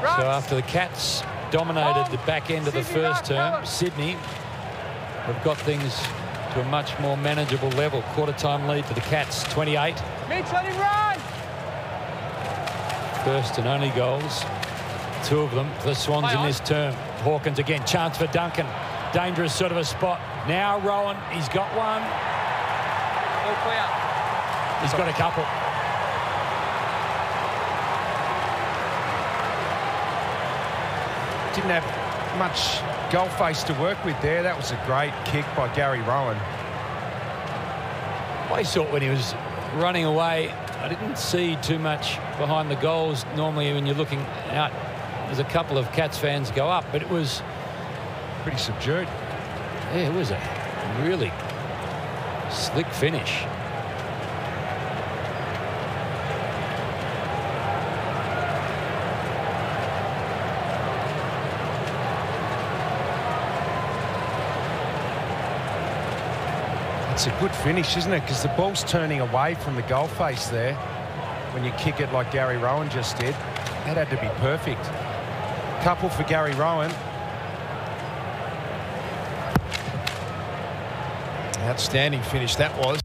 So after the Cats dominated the back end of the first term, Sydney have got things to a much more manageable level. Quarter-time lead for the Cats, 28. Mitch, let him run! First and only goals, two of them for the Swans in this term. Hawkins again, chance for Duncan. Dangerous sort of a spot. Now Rohan, he's got one. He's got a couple. Didn't have much goal face to work with there. That was a great kick by Gary Rohan. I thought when he was running away, I didn't see too much behind the goals. Normally when you're looking out, there's a couple of Cats fans go up, but it was pretty subdued. Yeah, it was a really slick finish. It's a good finish, isn't it? Because the ball's turning away from the goal face there. When you kick it like Gary Rohan just did, that had to be perfect. Couple for Gary Rohan. Outstanding finish that was.